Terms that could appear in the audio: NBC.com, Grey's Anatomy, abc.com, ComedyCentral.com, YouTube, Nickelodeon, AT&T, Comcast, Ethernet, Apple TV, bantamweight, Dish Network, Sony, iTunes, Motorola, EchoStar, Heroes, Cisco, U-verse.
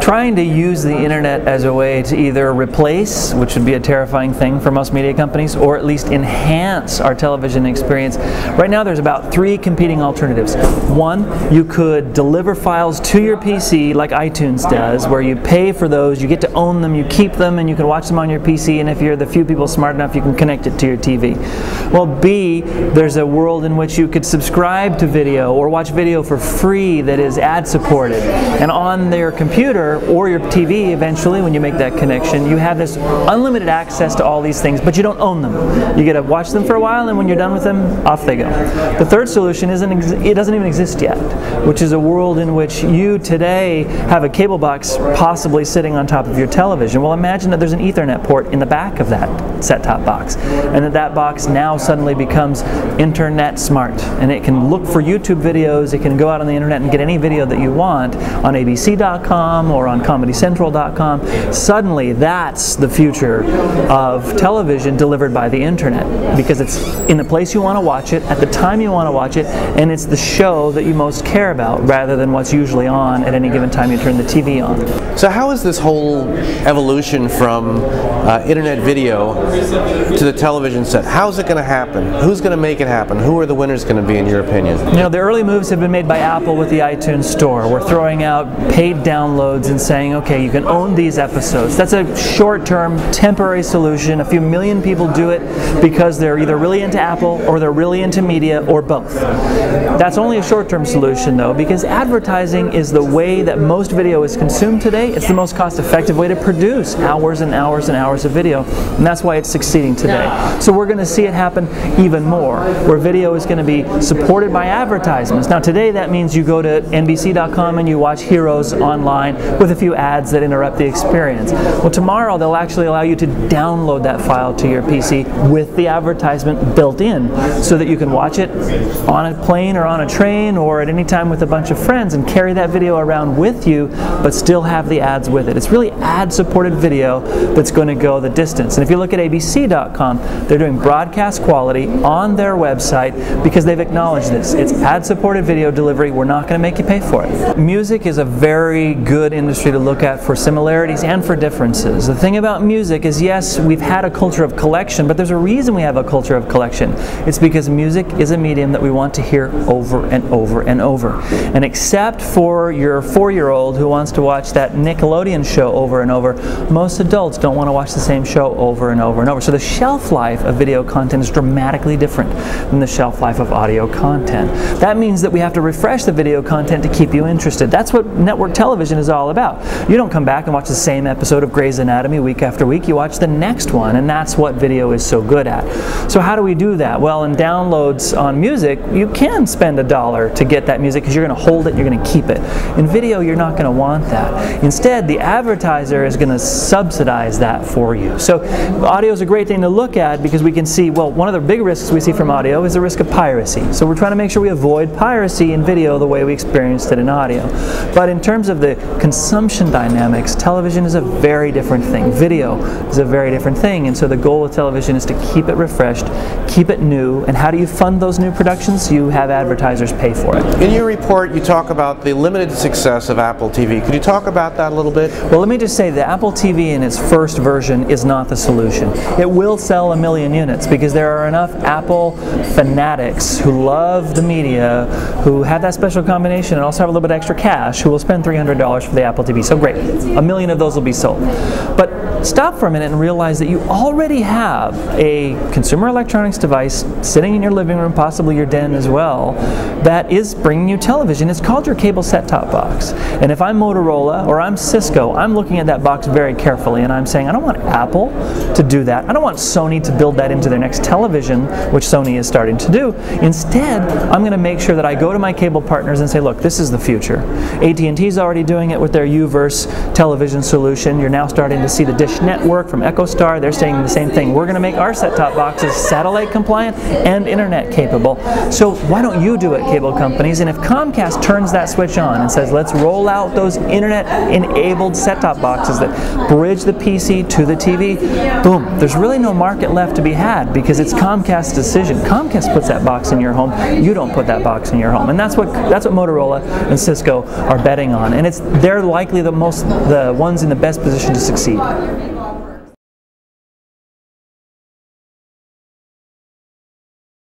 Trying to use the internet as a way to either replace, which would be a terrifying thing for most media companies, or at least enhance our television experience. Right now there's about 3 competing alternatives. One, you could deliver files to your PC like iTunes does, where you pay for those, you get to own them, you keep them, and you can watch them on your PC, and if you're the few people smart enough, you can connect it to your TV. Well, B, there's a world in which you could subscribe to video or watch video for free that is ad-supported, and on their computer or your TV eventually, when you make that connection, you have this unlimited access to all these things, but you don't own them. You get to watch them for a while, and when you're done with them, off they go. The third solution doesn't even exist yet, which is a world in which you today have a cable box possibly sitting on top of your television. Well, imagine that there's an Ethernet port in the back of that set-top box, and that box now suddenly becomes internet smart, and it can look for YouTube videos, it can go out on the internet and get any video that you want on abc.com or on ComedyCentral.com. Suddenly that's the future of television delivered by the internet, because it's in the place you want to watch it, at the time you want to watch it, and it's the show that you most care about rather than what's usually on at any given time you turn the TV on. So how is this whole evolution from internet video to the television set? How's it going to happen? Who's going to make it happen? Who are the winners going to be in your opinion? You know, the early moves have been made by Apple with the iTunes store. We're throwing out paid downloads and saying, okay, you can own these episodes. That's a short-term, temporary solution. A few million people do it because they're either really into Apple or they're really into media or both. That's only a short-term solution though, because advertising is the way that most video is consumed today. It's the most cost-effective way to produce hours and hours and hours of video, and that's why it's succeeding today. So we're going to see it happen even more, where video is going to be supported by advertisements. Now today that means you go to NBC.com and you watch Heroes online with a few ads that interrupt the experience. Well, tomorrow they'll actually allow you to download that file to your PC with the advertisement built in, so that you can watch it on a plane or on a train or at any time with a bunch of friends and carry that video around with you, but still have the ads with it. It's really ad-supported video that's going to go the distance. And if you look at abc.com, they're doing broadcast quality on their website because they've acknowledged this. It's ad-supported video delivery. We're not going to make you pay for it. Music is a very good industry to look at for similarities and for differences. The thing about music is, yes, we've had a culture of collection, but there's a reason we have a culture of collection. It's because music is a medium that we want to hear over and over and over. And except for your 4-year-old who wants to watch that Nickelodeon show over and over, most adults don't want to watch the same show over and over and over. So the shelf life of video content is dramatically different than the shelf life of audio content. That means that we have to refresh the video content to keep you interested. That's what network television is all about. You don't come back and watch the same episode of Grey's Anatomy week after week. You watch the next one, and that's what video is so good at. So how do we do that? Well, in downloads on music, you can spend $1 to get that music because you're going to hold it, you're going to keep it. In video, you're not going to want that. Instead, the advertiser is going to subsidize that for you. So audio is a great thing to look at because we can see, well, one of the big risks we see from audio is the risk of piracy. So we're trying to make sure we avoid piracy in video the way we experienced it in audio. But in terms of the consumption dynamics, television is a very different thing. Video is a very different thing, and so the goal of television is to keep it refreshed, keep it new, and how do you fund those new productions? You have advertisers pay for it. In your report, you talk about the limited success of Apple TV. Could you talk about that a little bit? Well, let me just say that Apple TV in its first version is not the solution. It will sell 1 million units because there are enough Apple fanatics who love the media, who have that special combination and also have a little bit extra cash, who will spend $300 for the Apple TV. So great, 1 million of those will be sold. But stop for a minute and realize that you already have a consumer electronics device sitting in your living room, possibly your den as well, that is bringing you television. It's called your cable set-top box. And if I'm Motorola or I'm Cisco, I'm looking at that box very carefully and I'm saying, I don't want Apple to do that. I don't want Sony to build that into their next television, which Sony is starting to do. Instead, I'm going to make sure that I go to my cable partners and say, look, this is the future. AT&T is already doing it with their U-verse television solution. You're now starting to see the Dish Network from EchoStar. They're saying the same thing. We're going to make our set-top boxes satellite compliant and internet capable. So why don't you do it, cable companies? And if Comcast turns that switch on and says, let's roll out those internet-enabled set-top boxes that bridge the PC to the TV, boom, there's really no market left to be had because it's Comcast's decision. Comcast puts that box in your home. You don't put that box in your home. And that's what Motorola and Cisco are betting on. And it's their they're likely the ones in the best position to succeed.